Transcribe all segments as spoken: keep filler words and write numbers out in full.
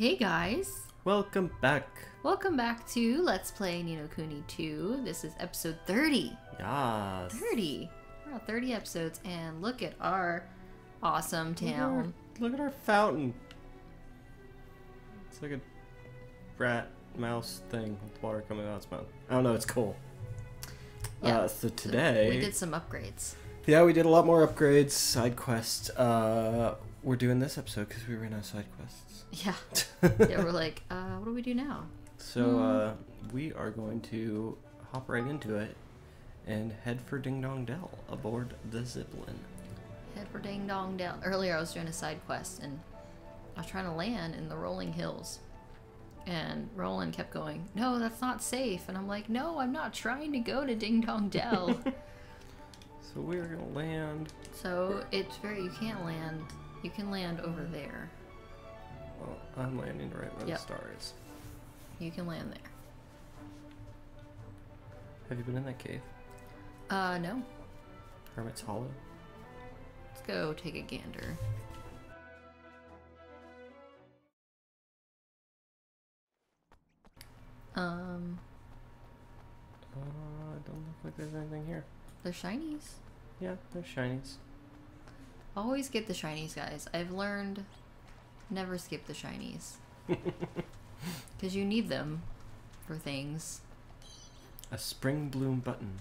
Hey guys! Welcome back! Welcome back to Let's Play Ni No Kuni two. This is episode thirty! Yes! thirty! We're on thirty episodes and look at our awesome town. Look at our, look at our fountain! It's like a rat mouse thing with water coming out of its mouth. I don't know, it's cool. Yeah. Uh, so today... So we did some upgrades. Yeah, we did a lot more upgrades, side quests. Uh, we're doing this episode because we ran out of side quests. Yeah. Yeah, we're like, uh, what do we do now? So mm. uh, we are going to hop right into it and head for Ding Dong Dell aboard the Zipline. Head for Ding Dong Dell. Earlier I was doing a side quest and I was trying to land in the rolling hills. And Roland kept going, no, that's not safe. And I'm like, no, I'm not trying to go to Ding Dong Dell. So we're gonna land. So it's very, you can't land. You can land over there. Well, I'm landing right where yep. the star is. You can land there. Have you been in that cave? Uh, no. Hermit's Hollow? Let's go take a gander. Um. Uh, it don't look like there's anything here. They're shinies. Yeah, they're shinies. Always get the shinies, guys. I've learned never skip the shinies. Because you need them for things. A spring bloom button.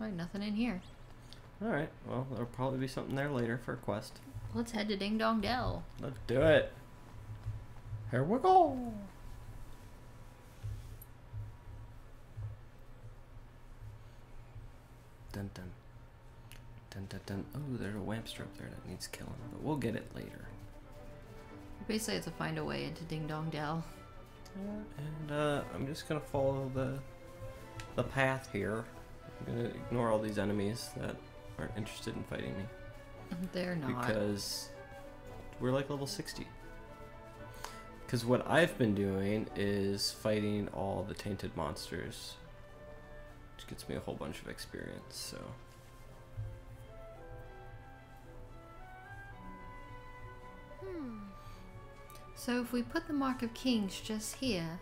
Right, nothing in here. Alright, well, there'll probably be something there later for a quest. Let's head to Ding Dong Dell. Let's do it. Here we go. Dun dun. Dun, dun, dun. Oh, there's a wampster up there that needs killing, but we'll get it later. Basically, I have to find a way into Ding Dong Dell. Yeah, and uh, I'm just gonna follow the the path here. I'm gonna ignore all these enemies that aren't interested in fighting me. They're not. Because we're like level sixty. Because what I've been doing is fighting all the tainted monsters, which gets me a whole bunch of experience. So. So if we put the Mark of Kings just here...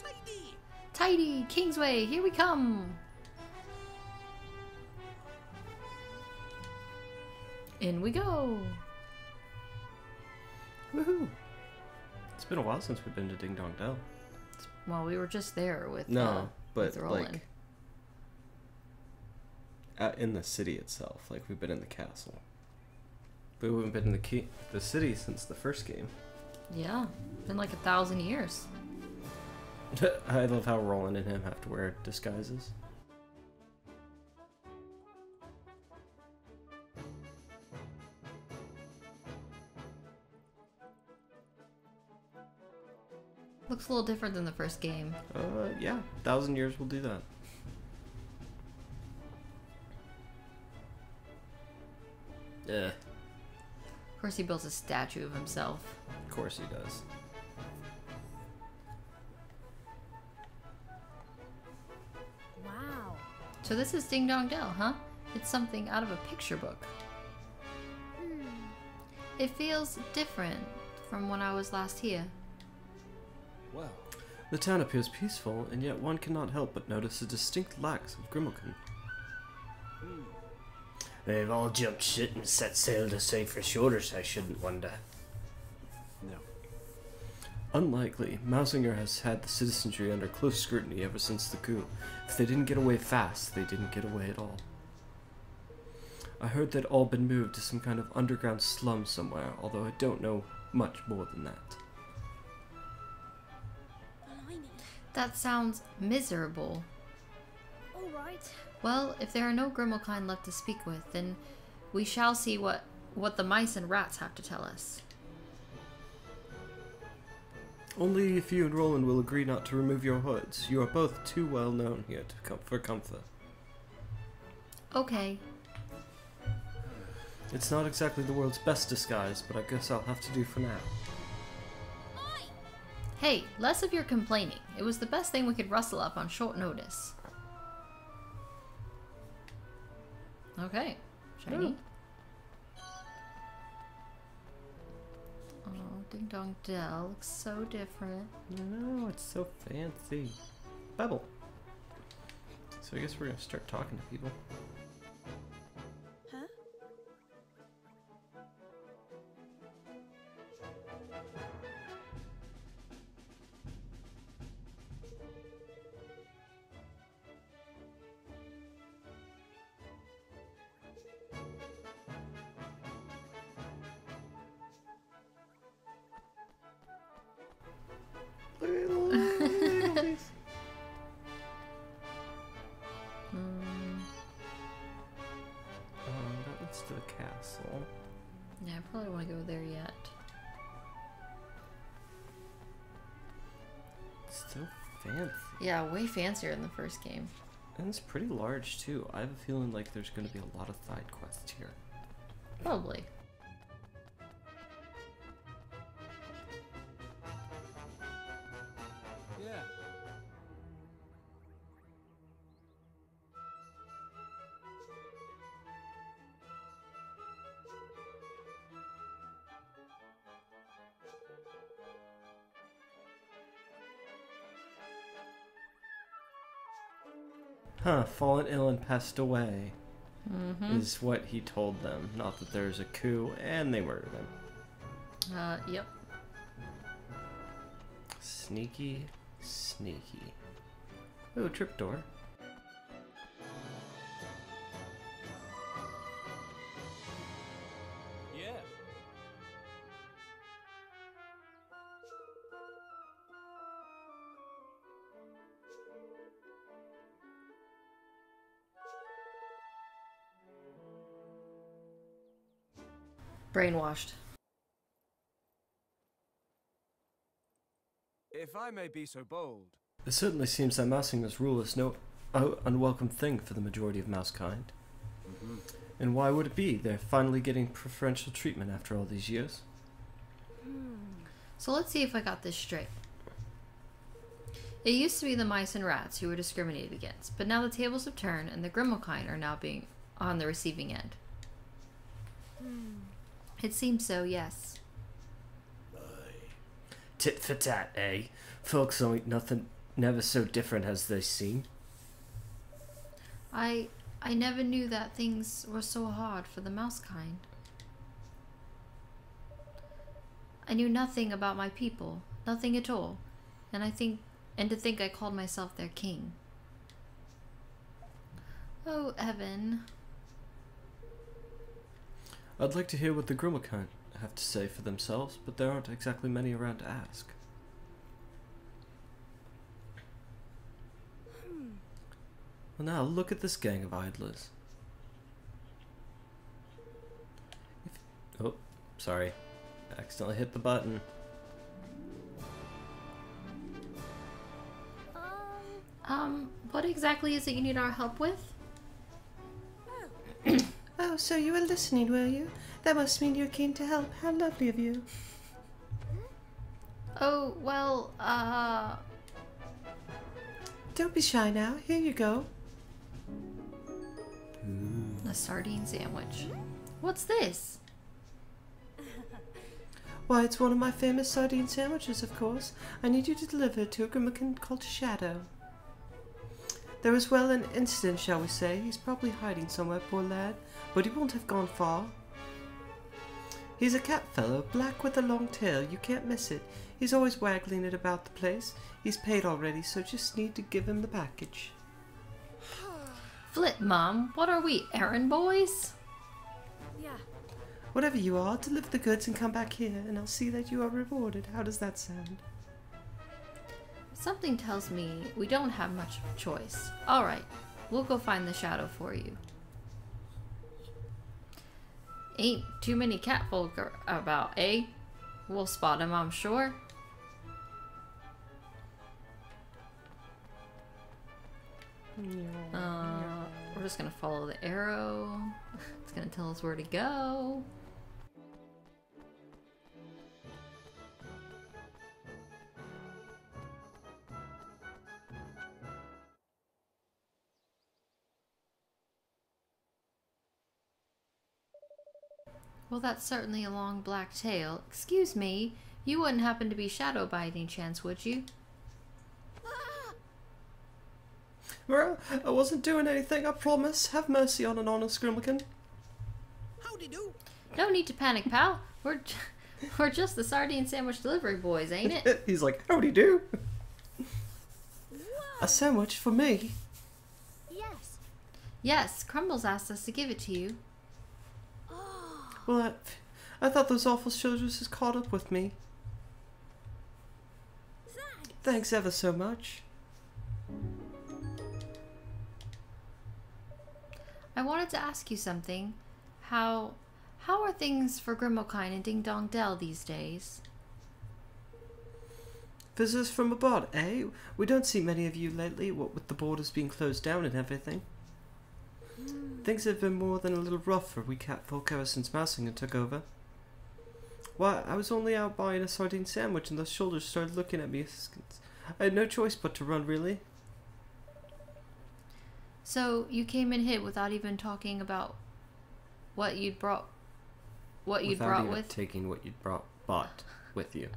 Tidy! Tidy! Kingsway! Here we come! In we go! Woohoo! It's been a while since we've been to Ding Dong Dell. Well, we were just there with No, uh, but with Roland. Like... Uh, in the city itself, like we've been in the castle. But we haven't been in the key the city since the first game. Yeah, been like a thousand years. I love how Roland and him have to wear disguises. Looks a little different than the first game. Uh, yeah, thousand years will do that. Yeah. Of course he builds a statue of himself. Of course he does. Wow. So this is Ding Dong Dell, huh? It's something out of a picture book. Hmm. It feels different from when I was last here. Well, the town appears peaceful, and yet one cannot help but notice a distinct lack of Grimalkin. Hmm. They've all jumped shit and set sail to safer shores, I shouldn't wonder. No. Unlikely. Mousinger has had the citizenry under close scrutiny ever since the coup. If they didn't get away fast, they didn't get away at all. I heard they'd all been moved to some kind of underground slum somewhere, although I don't know much more than that. That sounds miserable. Alright. Well, if there are no Grimalkin left to speak with, then we shall see what, what the mice and rats have to tell us. Only if you and Roland will agree not to remove your hoods. You are both too well known here to com for comfort. Okay. It's not exactly the world's best disguise, but I guess I'll have to do for now. Hey, less of your complaining. It was the best thing we could rustle up on short notice. Okay. Shiny. Oh, Ding Dong Dell looks so different. No, it's so fancy. Bubble. So I guess we're gonna start talking to people. Huh? Yeah, way fancier than the first game. And it's pretty large, too. I have a feeling like there's going to be a lot of side quests here. Probably. Yeah. Huh, fallen ill and passed away, mm-hmm. is what he told them. Not that there's a coup, and they murdered him. Uh, yep. Sneaky, sneaky. Oh, trapdoor. Brainwashed. If I may be so bold. It certainly seems that Mousinger's rule is no unwelcome thing for the majority of mousekind. Mm-hmm. And why would it be? They're finally getting preferential treatment after all these years. So let's see if I got this straight. It used to be the mice and rats who were discriminated against, but now the tables have turned and the Grimalkin are now being on the receiving end. Hmm. It seems so, yes. Tit for tat, eh? Folks ain't nothing never so different as they seem. I I never knew that things were so hard for the mouse kind. I knew nothing about my people, nothing at all. And I think and to think I called myself their king. Oh, Evan. I'd like to hear what the Grimalkin have to say for themselves, but there aren't exactly many around to ask. Hmm. Well, now look at this gang of idlers. If, oh, sorry. I accidentally hit the button. Um, um, what exactly is it you need our help with? Oh, so you were listening, were you? That must mean you came to help. How lovely of you. Oh, well, uh... Don't be shy now. Here you go. Mm. A sardine sandwich. What's this? Why, it's one of my famous sardine sandwiches, of course. I need you to deliver it to a Grimalkin called Shadow. There was, well, an incident, shall we say. He's probably hiding somewhere, poor lad, but he won't have gone far. He's a cat fellow, black with a long tail. You can't miss it. He's always waggling it about the place. He's paid already, so just need to give him the package. Flip, Mom. What are we, errand boys? Yeah. Whatever you are, deliver the goods and come back here, and I'll see that you are rewarded. How does that sound? Something tells me we don't have much of a choice. Alright, we'll go find the Shadow for you. Ain't too many catfolk about, eh? We'll spot him, I'm sure. Uh, we're just gonna follow the arrow. It's gonna tell us where to go. Well, that's certainly a long black tail. Excuse me, you wouldn't happen to be Shadow by any chance, would you? Well, I wasn't doing anything, I promise. Have mercy on an honest Grimalkin. Howdy do. No need to panic, pal. We're, we're just the sardine sandwich delivery boys, ain't it? He's like, howdy do. A sandwich for me? Yes. Yes, Crumbles asked us to give it to you. Oh. Well, I, I thought those awful soldiers had caught up with me. Thanks, Thanks ever so much. I wanted to ask you something. How how are things for Grimalkin and Ding Dong Dell these days? Visitors from abroad, eh? We don't see many of you lately, what with the borders being closed down and everything. Mm. Things have been more than a little rough for we cat folk ever since Mousinger took over. Why, I was only out buying a sardine sandwich and those soldiers started looking at me. I had no choice but to run, really. So you came in here without even talking about what you'd brought, what you'd without brought even with? Taking what you'd brought, bought with you.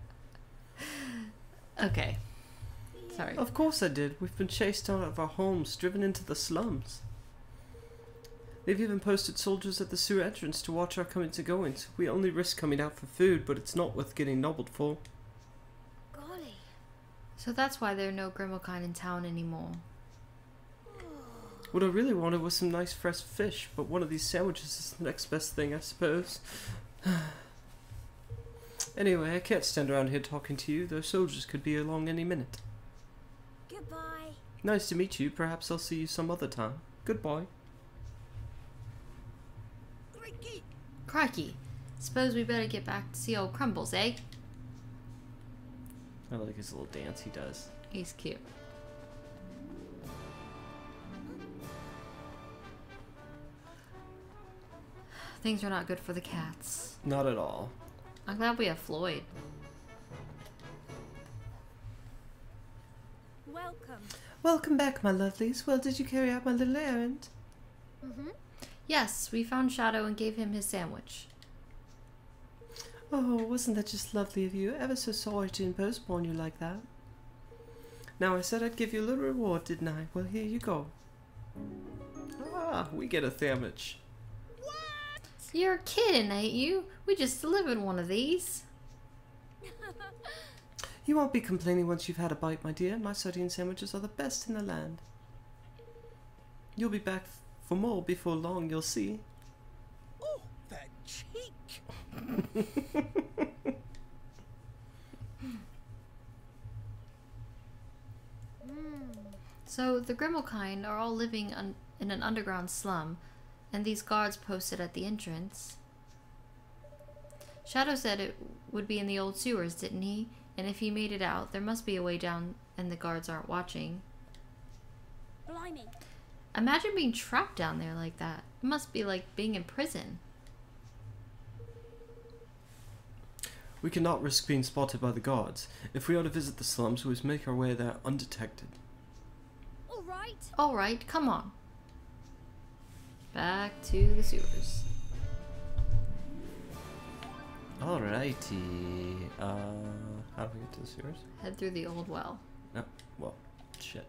Okay. Sorry. Of course I did. We've been chased out of our homes, driven into the slums. They've even posted soldiers at the sewer entrance to watch our comings and goings. We only risk coming out for food, but it's not worth getting nobbled for. Golly. So that's why there are no Grimalkin in town anymore. What I really wanted was some nice fresh fish, but one of these sandwiches is the next best thing, I suppose. Anyway, I can't stand around here talking to you. Those soldiers could be along any minute. Goodbye. Nice to meet you. Perhaps I'll see you some other time. Goodbye. Crikey. Crikey. Suppose we better get back to see old Crumbles, eh? I like his little dance he does. He's cute. Things are not good for the cats. Not at all. I'm glad we have Floyd. Welcome. Welcome back, my lovelies. Well, did you carry out my little errand? Mm-hmm. Yes, we found Shadow and gave him his sandwich. Oh, wasn't that just lovely of you? Ever so sorry to impose upon you like that. Now, I said I'd give you a little reward, didn't I? Well, here you go. Ah, we get a sandwich. You're kidding, ain't you? We just delivered one of these. You won't be complaining once you've had a bite, my dear. My sardine sandwiches are the best in the land. You'll be back for more before long, you'll see. Oh, that cheek! So, the Grimalkin are all living un in an underground slum, and these guards posted at the entrance. Shadow said it would be in the old sewers, didn't he? And if he made it out, there must be a way down and the guards aren't watching. Blimey. Imagine being trapped down there like that. It must be like being in prison. We cannot risk being spotted by the guards. If we are to visit the slums, we must make our way there undetected. All right. All right, come on. Back to the sewers. Alrighty. Uh, how do we get to the sewers? Head through the old well. No, well, shit.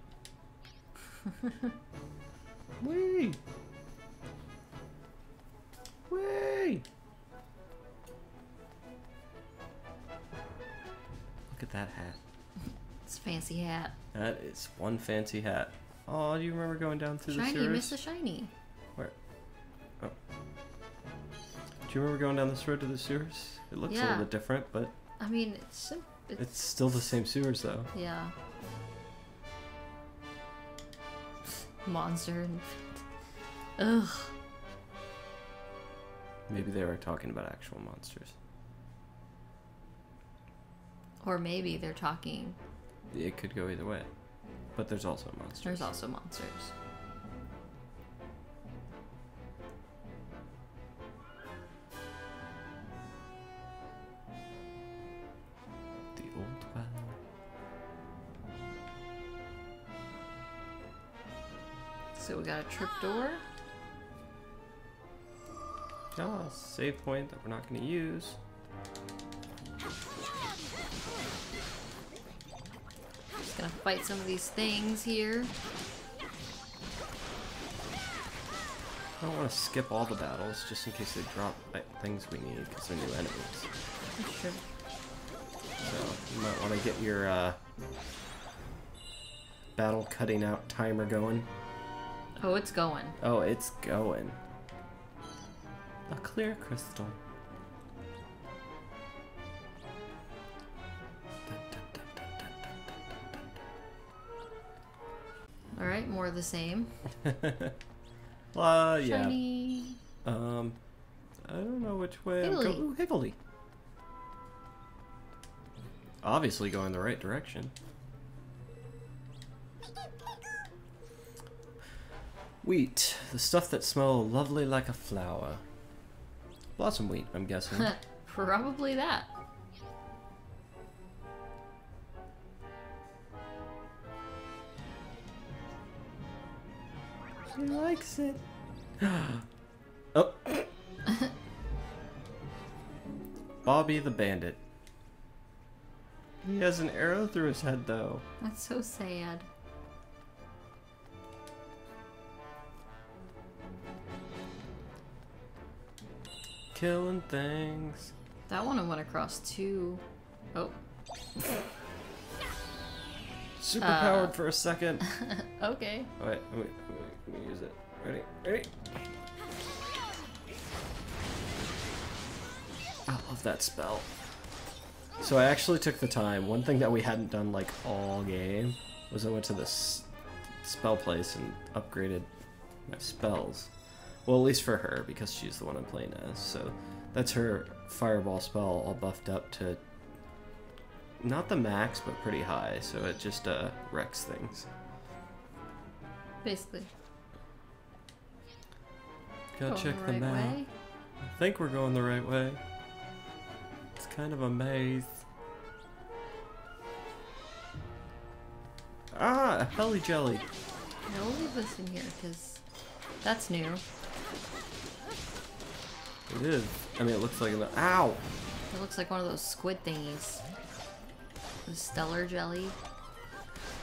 Whee! Whee! Look at that hat. It's a fancy hat. That is one fancy hat. Oh, do you remember going down through shiny, the sewers? Shiny, missed the shiny. Do you remember going down this road to the sewers? It looks yeah. a little bit different, but... I mean, it's, it's... It's still the same sewers, though. Yeah. Monster and... Ugh. Maybe they were talking about actual monsters. Or maybe they're talking... It could go either way. But there's also monsters. There's also monsters. So we got a trip door. Ah, save point that we're not going to use. Just going to fight some of these things here. I don't want to skip all the battles just in case they drop things we need because they're new enemies. Sure. So you might want to get your uh, battle cutting out timer going. Oh, it's going. Oh, it's going. A clear crystal. All right, more of the same. uh, yeah. Shiny. Um, I don't know which way. Hibbly. I'm going. Ooh, Hibbly. Obviously going the right direction. Wheat, the stuff that smells lovely like a flower. Blossom wheat, I'm guessing. Probably that. She likes it. Oh. Bobby the Bandit. He has an arrow through his head, though. That's so sad. Killing things. That one I went across too. Oh. Super uh, powered for a second. Okay. All right, let me, let me use it. Ready? Ready? I love that spell. So I actually took the time. One thing that we hadn't done like all game was I went to this spell place and upgraded my spells. Well, at least for her, because she's the one I'm playing as. So that's her fireball spell all buffed up to not the max, but pretty high. So it just uh, wrecks things. Basically. Gotta check the map. I think we're going the right way. It's kind of a maze. Ah, a Helly Jelly. Now we'll leave this in here, because that's new. It is. I mean, it looks like an ow. It looks like one of those squid thingies. The stellar jelly.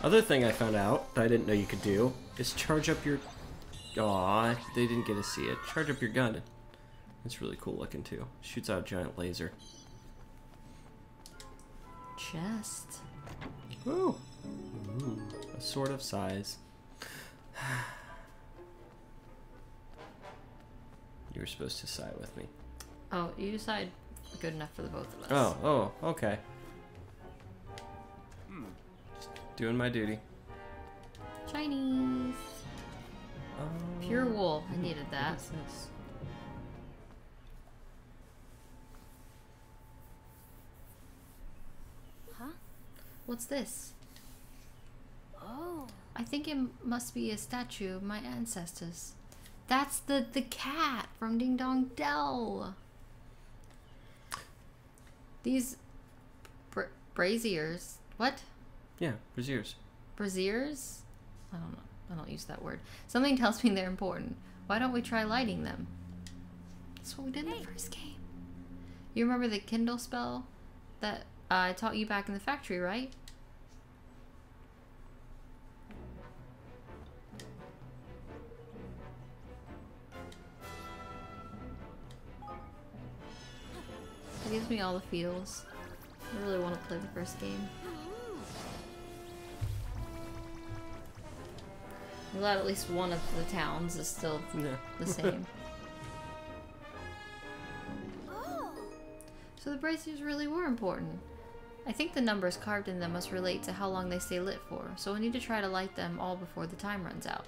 Other thing I found out that I didn't know you could do is charge up your. Aw, they didn't get to see it. Charge up your gun. It's really cool looking too. Shoots out a giant laser. Chest. Ooh. Ooh. A sword of size. You were supposed to side with me. Oh, you side good enough for the both of us. Oh, oh, okay. Hmm. Just doing my duty. Chinese. Um, Pure wool. I needed that. What is this? Huh? What's this? Oh. I think it must be a statue of my ancestors. That's the, the cat from Ding Dong Dell. These bra braziers. What? Yeah, braziers. Braziers? I don't know. I don't use that word. Something tells me they're important. Why don't we try lighting them? That's what we did in the first game. You remember the Kindle spell that uh, I taught you back in the factory, right? It gives me all the feels. I really want to play the first game. I'm glad at least one of the towns is still yeah. the same. Oh. So the braziers really were important. I think the numbers carved in them must relate to how long they stay lit for, so we need to try to light them all before the time runs out.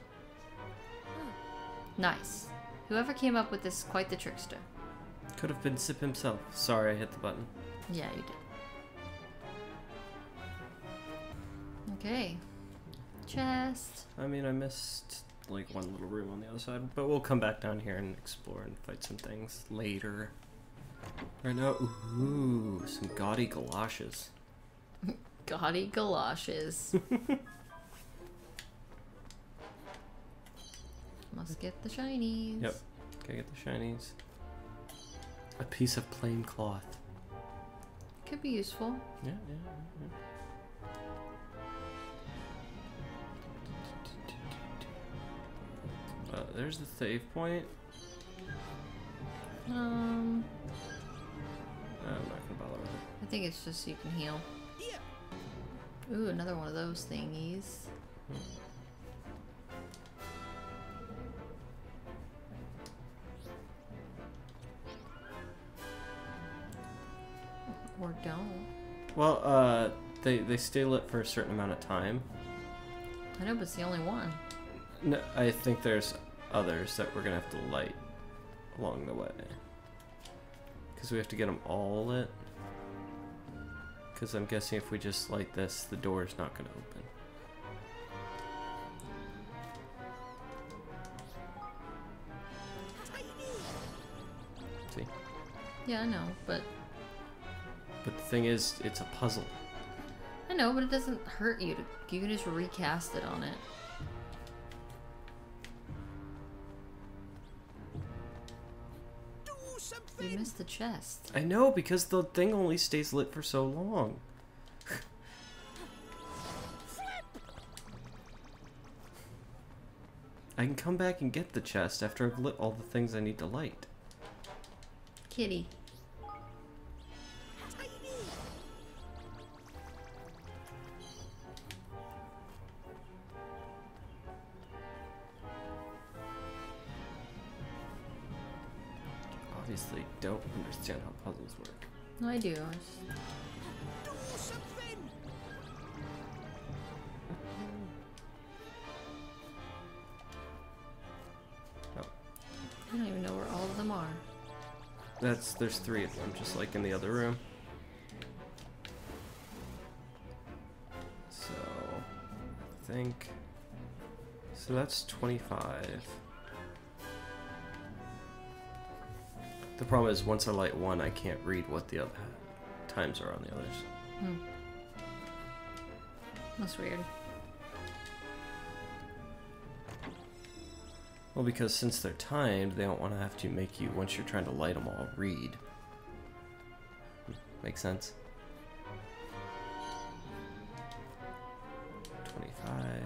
Oh. Nice. Whoever came up with this is quite the trickster. Could have been Sip himself. Sorry, I hit the button. Yeah, you did. Okay. Chest. I mean, I missed like one little room on the other side, but we'll come back down here and explore and fight some things later. Right now, ooh, some gaudy galoshes. Gaudy galoshes. Must get the shinies. Yep, gotta get the shinies. a piece of plain cloth. Could be useful. Yeah, yeah, yeah. Uh, there's the save point. Um. I'm not gonna bother with it. I think it's just so you can heal. Yeah. Ooh, another one of those thingies. Hmm. Or don't. Well, uh, they they stay lit for a certain amount of time. I know, but it's the only one. No, I think there's others that we're gonna have to light along the way, because we have to get them all lit. Because I'm guessing if we just light this, the door is not gonna open. See? Yeah, I know, but. But the thing is, it's a puzzle. I know, but it doesn't hurt you. You can just recast it on it. You missed the chest. I know, because the thing only stays lit for so long. I can come back and get the chest after I've lit all the things I need to light. Kitty. Obviously, don't understand how puzzles work. No, I do. I just... do something. Oh. I don't even know where all of them are. That's there's three of them, just like in the other room. So, I think. So that's twenty-five. The problem is, once I light one, I can't read what the other times are on the others. Hmm. That's weird. Well, because since they're timed, they don't want to have to make you, once you're trying to light them all, read. Makes sense? twenty-five.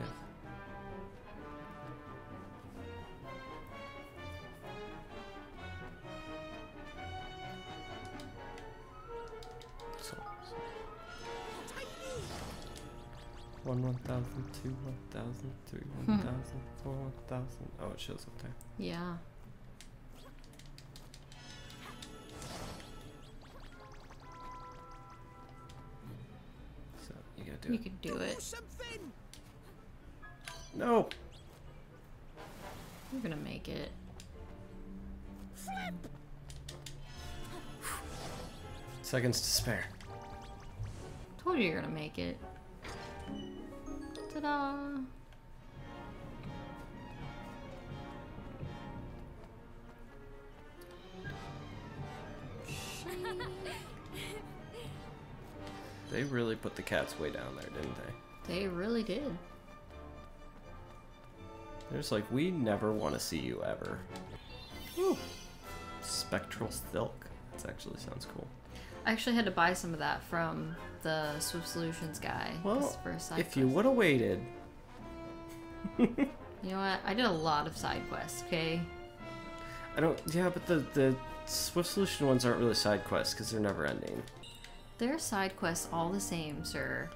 one, one thousand, two, one thousand, three, one thousand, four, one thousand. Oh, it shows up there. Yeah. So, you gotta do you it. You can do it. No! You're gonna make it. Seconds to spare. Told you you're gonna make it. Ta-da! They really put the cats way down there, didn't they? They really did. They're just like, we never want to see you ever. Whew. Spectral silk. That actually sounds cool. I actually had to buy some of that from the Swift Solutions guy. Well, for a side if quest. You would have waited. You know what? I did a lot of side quests, okay? I don't... Yeah, but the, the Swift Solution ones aren't really side quests because they're never ending. They're side quests all the same, sir.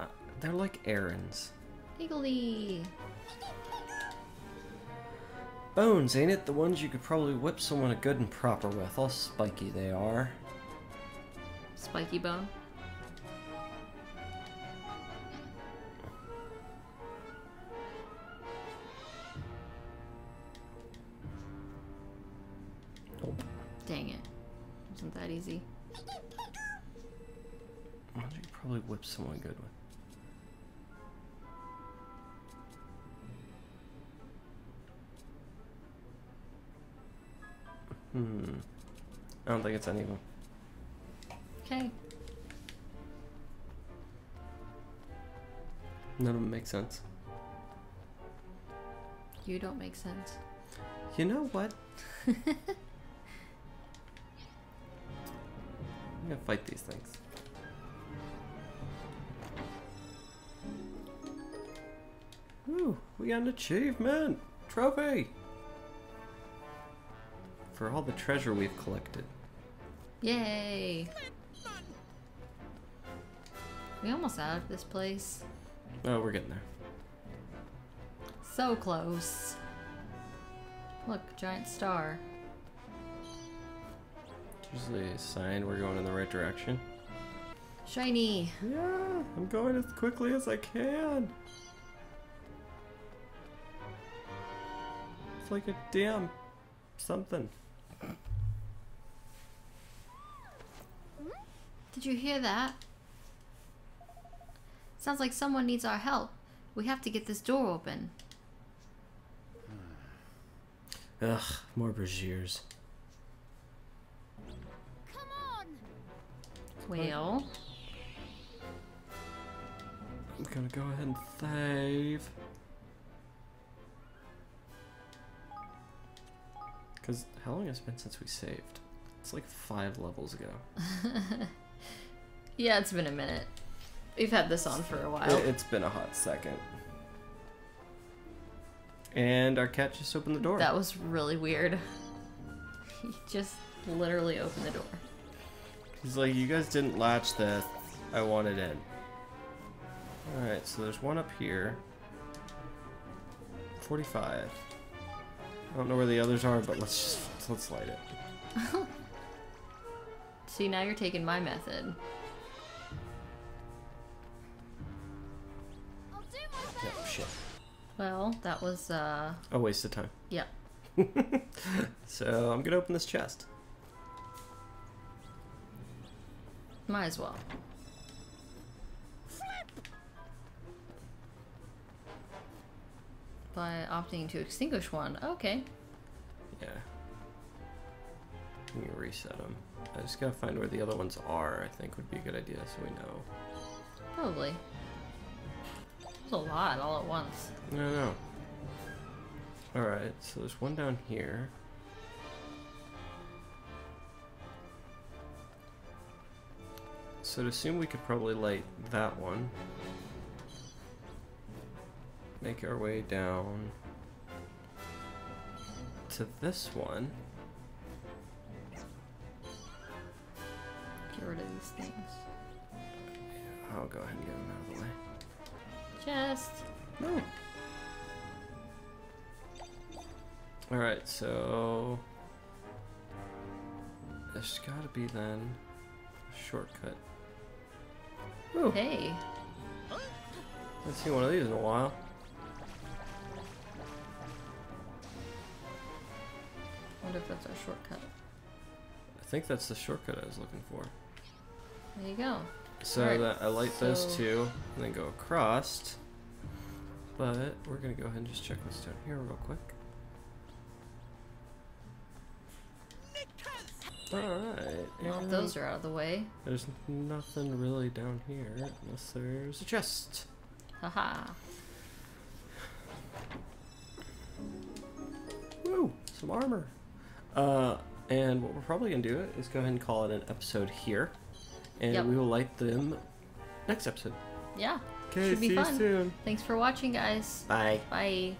Uh, they're like errands. Giggly! Bones, ain't it? The ones you could probably whip someone good and proper with. All spiky they are. Spiky bone. Nope. Dang it. Wasn't that easy? I think you probably whip someone good with. Hmm. I don't think it's any of them. Okay. None of them make sense. You don't make sense. You know what? I'm gonna fight these things. Ooh, we got an achievement! Trophy! For all the treasure we've collected. Yay! We almost out of this place. Oh, we're getting there. So close. Look, giant star. There's usually a sign we're going in the right direction. Shiny! Yeah, I'm going as quickly as I can. It's like a damn something. Did you hear that? Sounds like someone needs our help. We have to get this door open. Ugh, more braziers. Come on. Well, I'm gonna go ahead and save. Because how long has it been since we saved? It's like five levels ago. Yeah, it's been a minute. We've had this on for a while. It's been a hot second. And our cat just opened the door. That was really weird. He just literally opened the door. He's like, you guys didn't latch this. I want it in. Alright, so there's one up here. forty-five. I don't know where the others are, but let's just, let's light it. See, now you're taking my method. I'll do my oh, shit. Well, that was, uh... a waste of time. Yeah. So, I'm gonna open this chest. Might as well. By opting to extinguish one. Okay. Yeah. Let me reset them. I just gotta find where the other ones are, I think would be a good idea, so we know. Probably. There's a lot all at once. No, no. Alright, so there's one down here. So I'd assume we could probably light that one. Make our way down to this one. Get rid of these things. I'll go ahead and get them out of the way. Chest. No. All right, so there's got to be then a shortcut. Ooh. Hey. I haven't seen one of these in a while. I wonder if that's our shortcut. I think that's the shortcut I was looking for. There you go. So right, that I light so... those two and then go across. But we're gonna go ahead and just check what's down here real quick. Alright. Well, if those are out of the way. There's nothing really down here unless there's a chest. Haha. Woo! Some armor. Uh, and what we're probably going to do is go ahead and call it an episode here. And yep. We will light them next episode. Yeah. Okay, see you soon. Thanks for watching, guys. Bye. Bye.